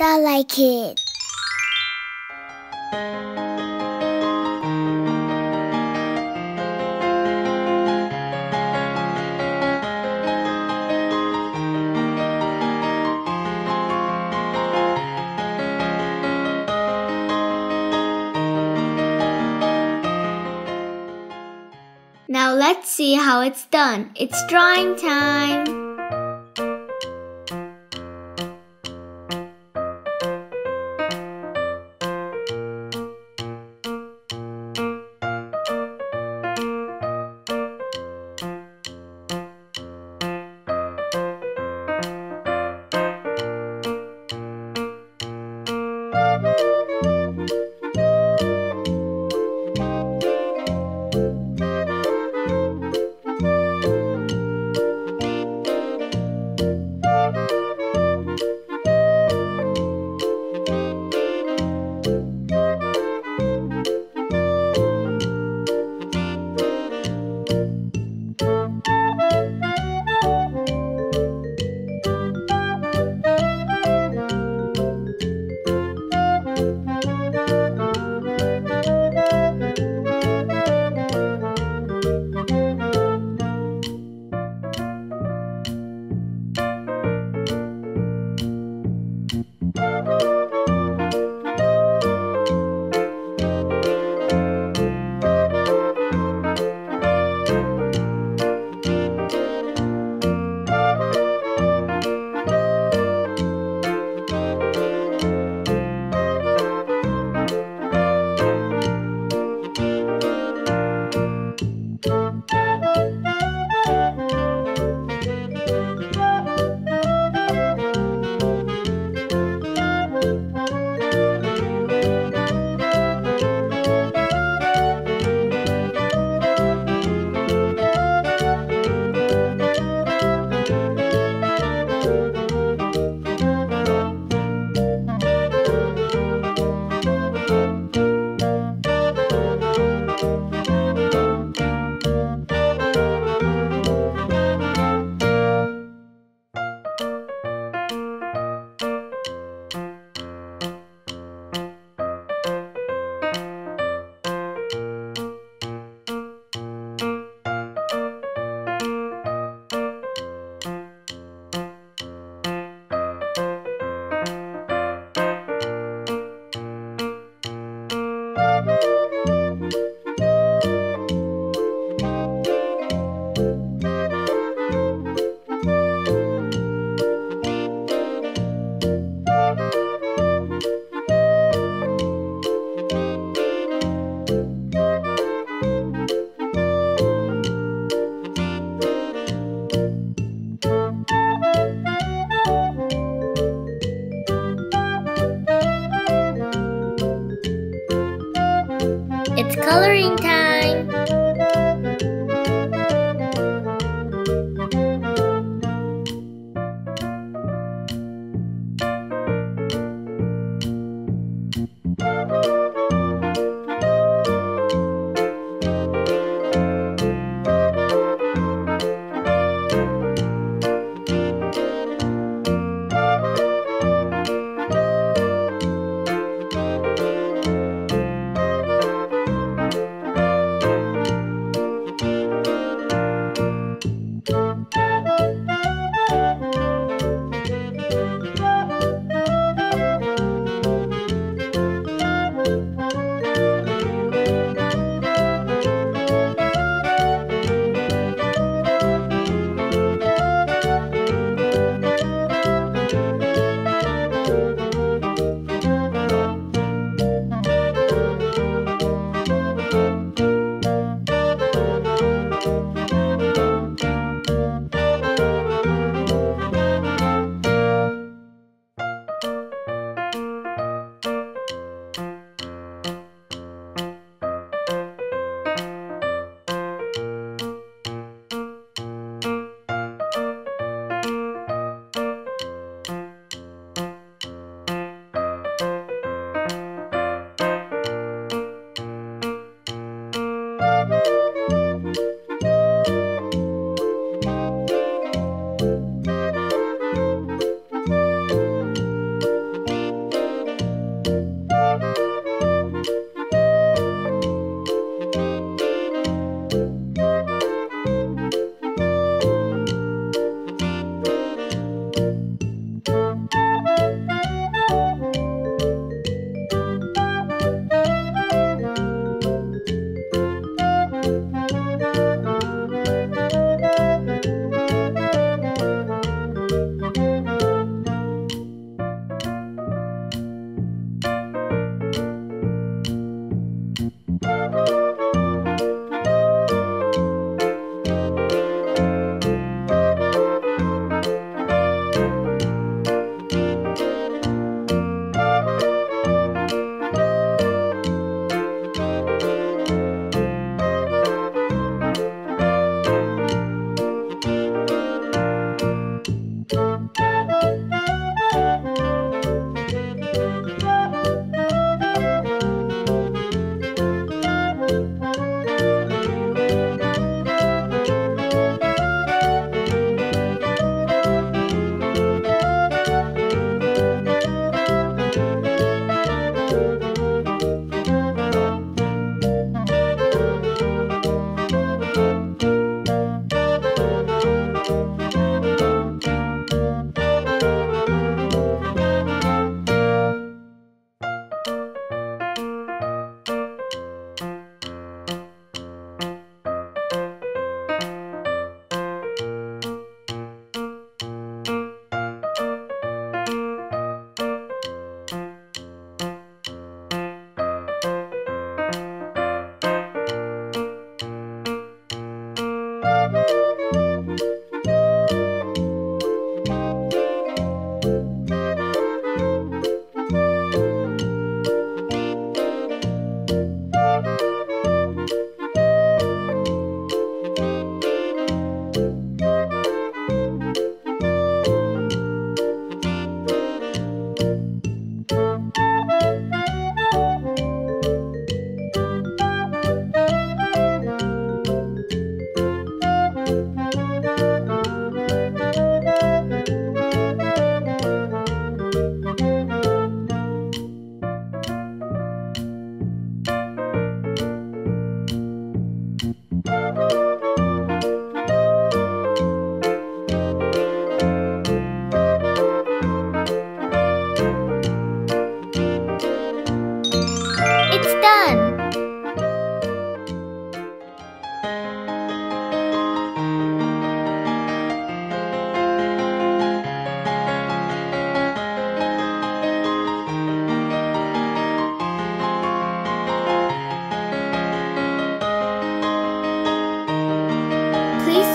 Starlight Kid. Now let's see how it's done. It's drawing time!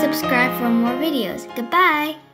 subscribe for more videos. Goodbye!